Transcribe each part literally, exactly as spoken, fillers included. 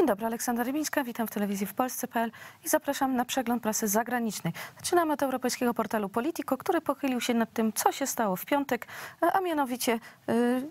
Dzień dobry, Aleksandra Rybińska, witam w telewizji w Polsce kropka p l i zapraszam na przegląd prasy zagranicznej. Zaczynamy od europejskiego portalu Politico, który pochylił się nad tym, co się stało w piątek, a mianowicie,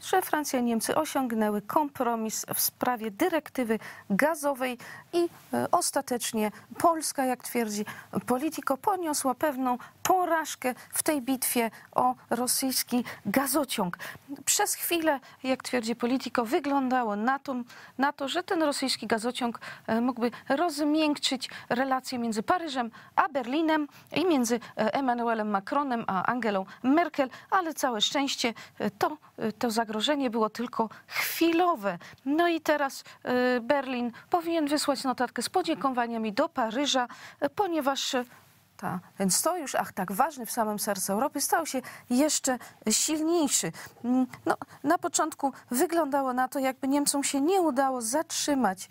że Francja i Niemcy osiągnęły kompromis w sprawie dyrektywy gazowej i ostatecznie Polska, jak twierdzi Politico, poniosła pewną porażkę w tej bitwie o rosyjski gazociąg. Przez chwilę, jak twierdzi Politico, wyglądało na to, na to że ten rosyjski gazociąg mógłby rozmiękczyć relacje między Paryżem a Berlinem i między Emmanuelem Macronem a Angelą Merkel, ale całe szczęście to, to zagrożenie było tylko chwilowe. No i teraz Berlin powinien wysłać notatkę z podziękowaniami do Paryża, ponieważ ta, ten sojusz, ach tak ważny w samym sercu Europy, stał się jeszcze silniejszy. No, na początku wyglądało na to, jakby Niemcom się nie udało zatrzymać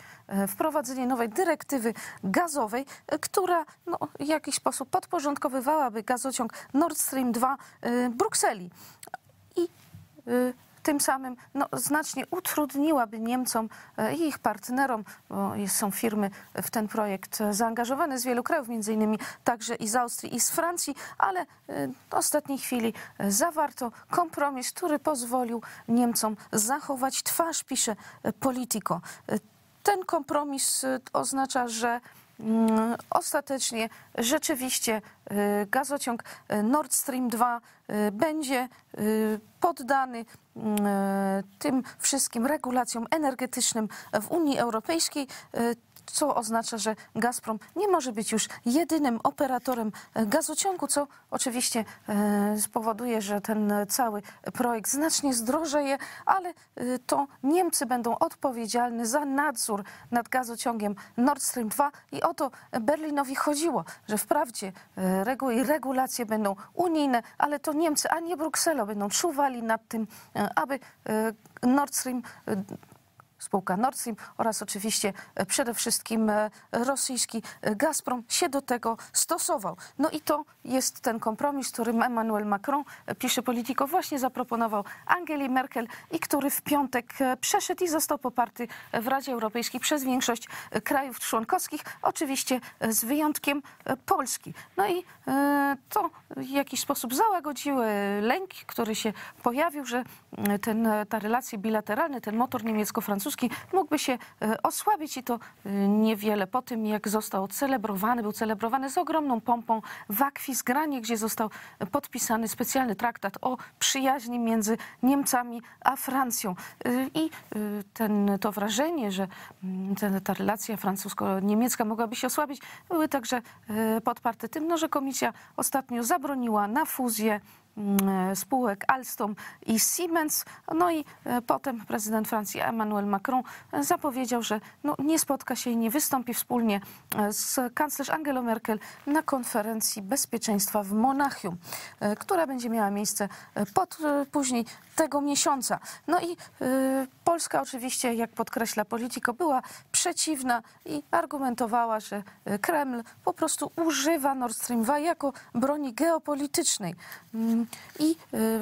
wprowadzenie nowej dyrektywy gazowej, która no, w jakiś sposób podporządkowywałaby gazociąg Nord Stream dwa Brukseli. I y tym samym no, znacznie utrudniłaby Niemcom i ich partnerom, bo są firmy w ten projekt zaangażowane z wielu krajów, między innymi także i z Austrii, i z Francji, ale w ostatniej chwili zawarto kompromis, który pozwolił Niemcom zachować twarz, pisze Politico. Ten kompromis oznacza, że ostatecznie rzeczywiście gazociąg Nord Stream dwa będzie poddany tym wszystkim regulacjom energetycznym w Unii Europejskiej, co oznacza, że Gazprom nie może być już jedynym operatorem gazociągu, co oczywiście spowoduje, że ten cały projekt znacznie zdrożeje, ale to Niemcy będą odpowiedzialni za nadzór nad gazociągiem Nord Stream dwa i o to Berlinowi chodziło, że wprawdzie reguły i regulacje będą unijne, ale to Niemcy, a nie Bruksela będą czuwali nad tym, aby Nord Stream spółka Nord Stream oraz oczywiście przede wszystkim rosyjski Gazprom się do tego stosował. No i to jest ten kompromis, który Emmanuel Macron, pisze Politico, właśnie zaproponował Angeli Merkel i który w piątek przeszedł i został poparty w Radzie Europejskiej przez większość krajów członkowskich, oczywiście z wyjątkiem Polski. No i to w jakiś sposób załagodziły lęk, który się pojawił, że ten, ta relacja bilateralna, ten motor niemiecko-francuski mógłby się osłabić i to niewiele po tym, jak został celebrowany, był celebrowany z ogromną pompą w Akwilanie, gdzie został podpisany specjalny traktat o przyjaźni między Niemcami a Francją. I ten, to wrażenie, że ten, ta relacja francusko-niemiecka mogłaby się osłabić, były także podparte tym, no, że komisja ostatnio zabroniła na fuzję spółek Alstom i Siemens. No i potem prezydent Francji Emmanuel Macron zapowiedział, że no nie spotka się i nie wystąpi wspólnie z kanclerz Angelą Merkel na konferencji bezpieczeństwa w Monachium, która będzie miała miejsce pod, później tego miesiąca. No i Polska oczywiście, jak podkreśla Politico, była przeciwna i argumentowała, że Kreml po prostu używa Nord Stream dwa jako broni geopolitycznej. I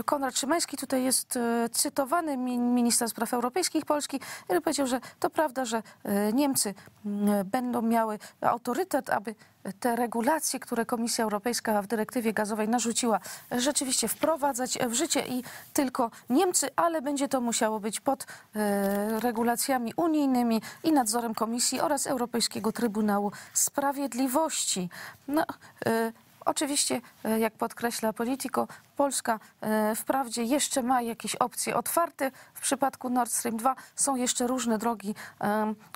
Konrad Szymański tutaj jest cytowany, minister spraw europejskich Polski, który powiedział, że to prawda, że Niemcy będą miały autorytet, aby te regulacje, które Komisja Europejska w dyrektywie gazowej narzuciła, rzeczywiście wprowadzać w życie i tylko Niemcy, ale będzie to musiało być pod regulacjami unijnymi i nadzorem Komisji oraz Europejskiego Trybunału Sprawiedliwości. No, oczywiście, jak podkreśla Politico, Polska wprawdzie jeszcze ma jakieś opcje otwarte. W przypadku Nord Stream dwa są jeszcze różne drogi,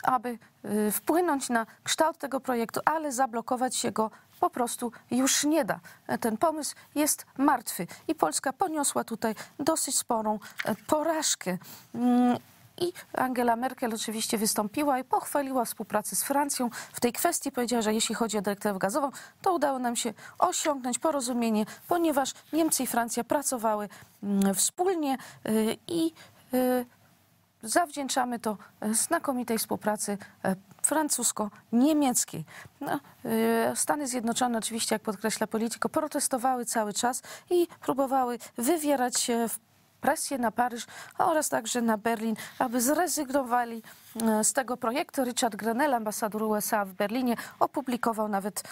aby wpłynąć na kształt tego projektu, ale zablokować jego po prostu już nie da. Ten pomysł jest martwy i Polska poniosła tutaj dosyć sporą porażkę. I Angela Merkel oczywiście wystąpiła i pochwaliła współpracę z Francją w tej kwestii. Powiedziała, że jeśli chodzi o dyrektywę gazową, to udało nam się osiągnąć porozumienie, ponieważ Niemcy i Francja pracowały wspólnie i zawdzięczamy to znakomitej współpracy francusko-niemieckiej. No, Stany Zjednoczone oczywiście, jak podkreśla Politico, protestowały cały czas i próbowały wywierać presję na Paryż oraz także na Berlin, aby zrezygnowali z tego projektu. Richard Grenell, ambasador U S A w Berlinie, opublikował nawet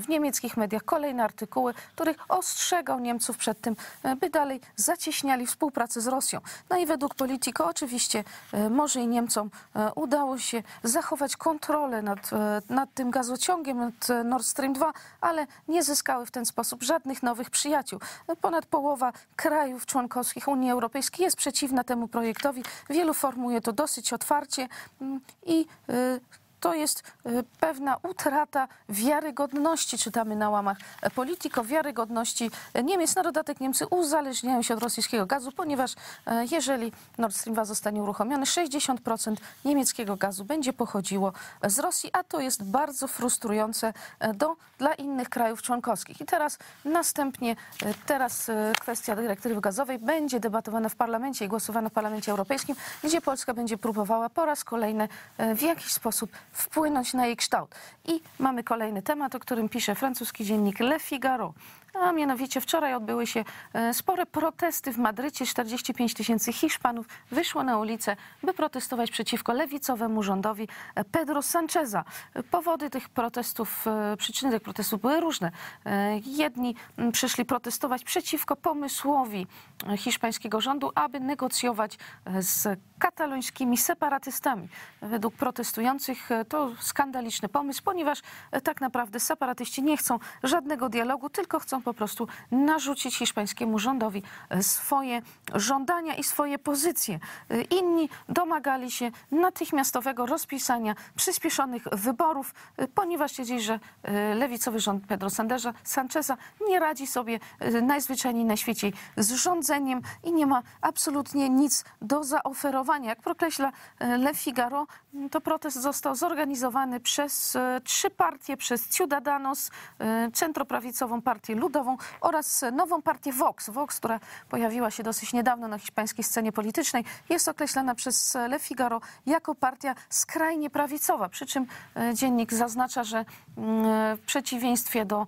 w niemieckich mediach kolejne artykuły, których ostrzegał Niemców przed tym, by dalej zacieśniali współpracę z Rosją. No i według Politico oczywiście może i Niemcom udało się zachować kontrolę nad, nad tym gazociągiem, nad Nord Stream dwa, ale nie zyskały w ten sposób żadnych nowych przyjaciół. Ponad połowa krajów członkowskich Unii Europejskiej jest przeciwna temu projektowi. Wielu formuje to dosyć otwarcie i to jest pewna utrata wiarygodności, czytamy na łamach Politico, wiarygodności Niemiec. Na dodatek Niemcy uzależniają się od rosyjskiego gazu, ponieważ jeżeli Nord Stream dwa zostanie uruchomiony, sześćdziesiąt procent niemieckiego gazu będzie pochodziło z Rosji, a to jest bardzo frustrujące do, dla innych krajów członkowskich. I teraz następnie, teraz kwestia dyrektywy gazowej będzie debatowana w parlamencie i głosowana w parlamencie europejskim, gdzie Polska będzie próbowała po raz kolejny w jakiś sposób wpłynąć na jej kształt. I mamy kolejny temat, o którym pisze francuski dziennik Le Figaro. A mianowicie wczoraj odbyły się spore protesty w Madrycie. czterdzieści pięć tysięcy Hiszpanów wyszło na ulicę, by protestować przeciwko lewicowemu rządowi Pedro Sancheza. Powody tych protestów, przyczyny tych protestów były różne. Jedni przyszli protestować przeciwko pomysłowi hiszpańskiego rządu, aby negocjować z katalońskimi separatystami. Według protestujących to skandaliczny pomysł, ponieważ tak naprawdę separatyści nie chcą żadnego dialogu, tylko chcą po prostu narzucić hiszpańskiemu rządowi swoje żądania i swoje pozycje. Inni domagali się natychmiastowego rozpisania przyspieszonych wyborów, ponieważ wiedzieli, że lewicowy rząd Pedro Sancheza nie radzi sobie najzwyczajniej na świecie z rządzeniem i nie ma absolutnie nic do zaoferowania. Jak podkreśla Le Figaro, to protest został zorganizowany przez trzy partie, przez Ciudadanos, centroprawicową partię Ludową oraz nową partię Vox. Vox, która pojawiła się dosyć niedawno na hiszpańskiej scenie politycznej, jest określana przez Le Figaro jako partia skrajnie prawicowa, przy czym dziennik zaznacza, że w przeciwieństwie do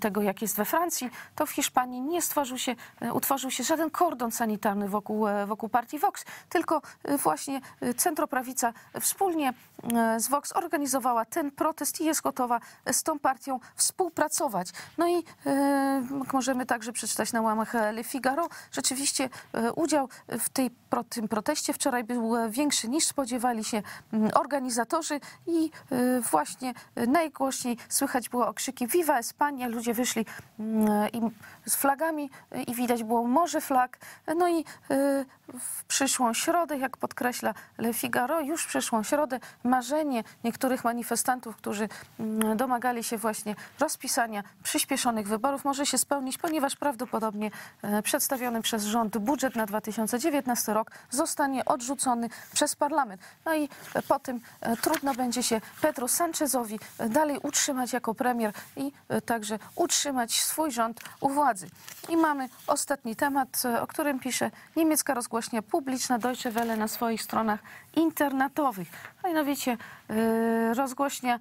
tego, jak jest we Francji, to w Hiszpanii nie stworzył się, utworzył się żaden kordon sanitarny wokół, wokół partii Vox, tylko właśnie centroprawica wspólnie z Vox organizowała ten protest i jest gotowa z tą partią współpracować. No i możemy także przeczytać na łamach Le Figaro. Rzeczywiście udział w tej, tym proteście wczoraj był większy, niż spodziewali się organizatorzy i właśnie najgłośniej słychać było okrzyki Viva Espania. Ludzie wyszli z flagami i widać było morze flag. No i w przyszłą środę, jak podkreśla Le Figaro, już w przyszłą środę marzenie niektórych manifestantów, którzy domagali się właśnie rozpisania przyspieszonych wyborów, może się spełnić, ponieważ prawdopodobnie przedstawiony przez rząd budżet na dwa tysiące dziewiętnasty rok zostanie odrzucony przez parlament. No i po tym trudno będzie się Pedro Sanchezowi dalej utrzymać jako premier i także utrzymać swój rząd u władzy. I mamy ostatni temat, o którym pisze niemiecka rozgłośnia publiczna Deutsche Welle na swoich stronach internetowych. A mianowicie rozgłośnia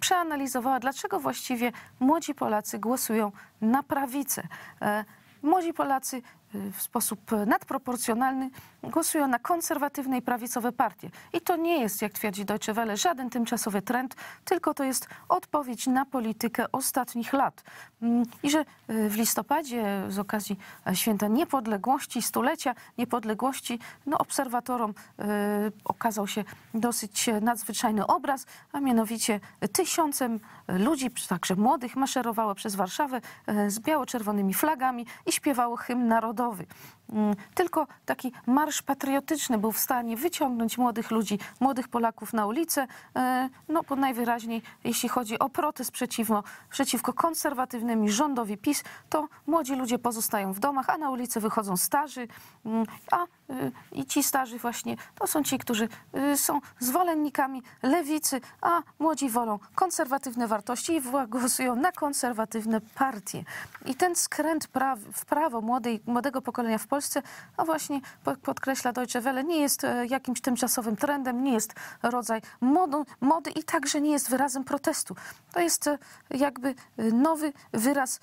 przeanalizowała, dlaczego właściwie młodzi Polacy głosują na prawicę. Młodzi Polacy w sposób nadproporcjonalny głosują na konserwatywne i prawicowe partie. I to nie jest, jak twierdzi Deutsche Welle, żaden tymczasowy trend, tylko to jest odpowiedź na politykę ostatnich lat. I że w listopadzie z okazji Święta Niepodległości, stulecia niepodległości, no obserwatorom okazał się dosyć nadzwyczajny obraz, a mianowicie tysiącem ludzi, także młodych, maszerowało przez Warszawę z biało-czerwonymi flagami i śpiewało hymn narodowy. Tylko taki marsz patriotyczny był w stanie wyciągnąć młodych ludzi, młodych Polaków na ulicę, no bo najwyraźniej jeśli chodzi o protest przeciwko, przeciwko konserwatywnemu rządowi PiS, to młodzi ludzie pozostają w domach, a na ulicę wychodzą starzy, a i ci starzy właśnie to są ci, którzy są zwolennikami lewicy, a młodzi wolą konserwatywne wartości i głosują na konserwatywne partie. I ten skręt praw, w prawo młodej, młodego pokolenia w Polsce, a właśnie podkreśla Deutsche Welle, nie jest jakimś tymczasowym trendem, nie jest rodzaj modu, mody i także nie jest wyrazem protestu. To jest jakby nowy wyraz,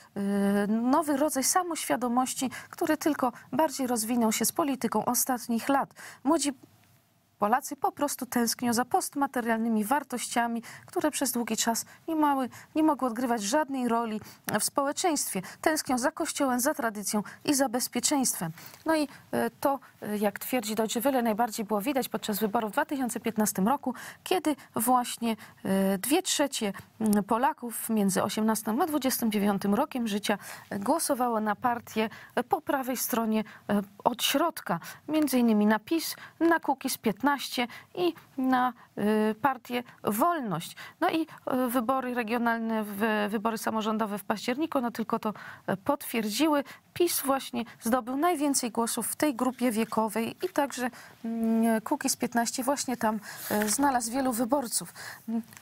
nowy rodzaj samoświadomości, który tylko bardziej rozwinął się z polityką ostatnich lat. Młodzi Polacy po prostu tęsknią za postmaterialnymi wartościami, które przez długi czas nie, mały, nie mogły odgrywać żadnej roli w społeczeństwie. Tęsknią za Kościołem, za tradycją i za bezpieczeństwem. No i to, jak twierdzi Deutsche Welle, najbardziej było widać podczas wyborów w dwa tysiące piętnastym roku, kiedy właśnie dwie trzecie Polaków między osiemnastym a dwudziestym dziewiątym rokiem życia głosowało na partie po prawej stronie od środka, między innymi na PiS, na Kukiz piętnaście i na partię Wolność. No i wybory regionalne, wybory samorządowe w październiku, no tylko to potwierdziły. PiS właśnie zdobył najwięcej głosów w tej grupie wiekowej i także Kukiz piętnaście właśnie tam znalazł wielu wyborców.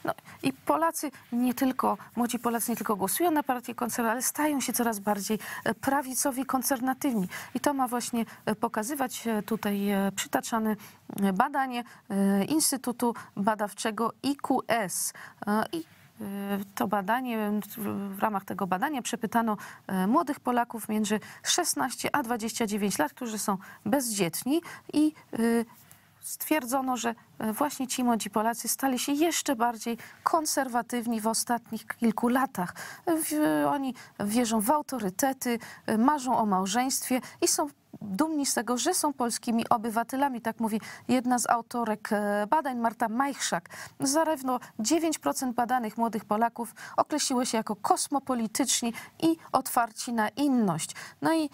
No i Polacy nie tylko, młodzi Polacy nie tylko głosują na partię koncernu, ale stają się coraz bardziej prawicowi, koncernatywni. I to ma właśnie pokazywać tutaj przytaczany badanie Instytutu Badawczego I Q S. I to badanie, w ramach tego badania przepytano młodych Polaków między szesnaście a dwadzieścia dziewięć lat, którzy są bezdzietni, i stwierdzono, że właśnie ci młodzi Polacy stali się jeszcze bardziej konserwatywni w ostatnich kilku latach. Oni wierzą w autorytety, marzą o małżeństwie i są dumni z tego, że są polskimi obywatelami. Tak mówi jedna z autorek badań, Marta Majchrzak. Zarówno dziewięć procent badanych młodych Polaków określiło się jako kosmopolityczni i otwarci na inność. No i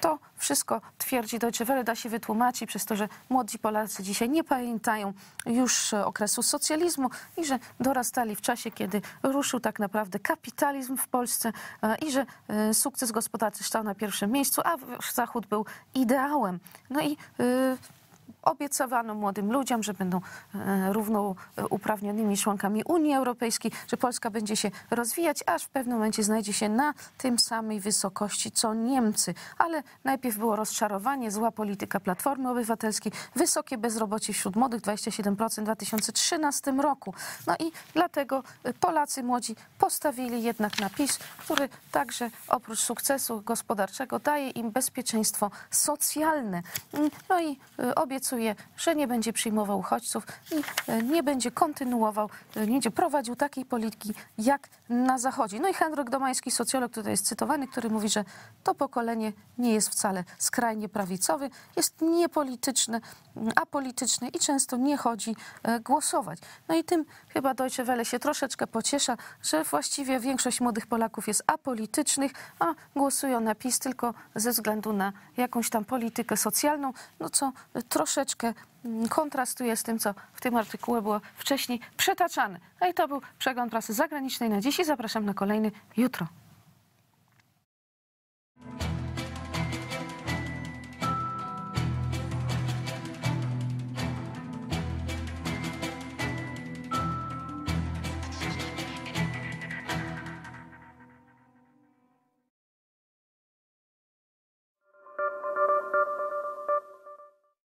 to wszystko, twierdzi Deutsche Welle, da się wytłumaczyć przez to, że młodzi Polacy dzisiaj nie pamiętają już okresu socjalizmu i że dorastali w czasie, kiedy ruszył tak naprawdę kapitalizm w Polsce i że sukces gospodarczy stał na pierwszym miejscu, a Zachód był ideałem. No i y, obiecywano młodym ludziom, że będą y, równouprawnionymi członkami Unii Europejskiej, że Polska będzie się rozwijać, aż w pewnym momencie znajdzie się na tym samej wysokości co Niemcy. Ale najpierw było rozczarowanie, zła polityka Platformy Obywatelskiej, wysokie bezrobocie wśród młodych, dwadzieścia siedem procent w dwa tysiące trzynastym roku. No i dlatego Polacy młodzi postawili jednak na PiS, który także oprócz sukcesu gospodarczego daje im bezpieczeństwo socjalne. No i obiecuje, że nie będzie przyjmował uchodźców i nie będzie kontynuował, nie będzie prowadził takiej polityki jak na Zachodzie. No i Henryk Domański, socjolog, tutaj jest cytowany, który mówi, że to pokolenie nie jest wcale skrajnie prawicowy, jest niepolityczne, apolityczny i często nie chodzi głosować. No i tym chyba Deutsche Welle się troszeczkę pociesza, że właściwie większość młodych Polaków jest apolitycznych, a głosują na PiS tylko ze względu na jakąś tam politykę socjalną, no co troszeczkę kontrastuje z tym, co w tym artykule było wcześniej przetaczane. No i to był przegląd prasy zagranicznej na dziś i zapraszam na kolejny jutro.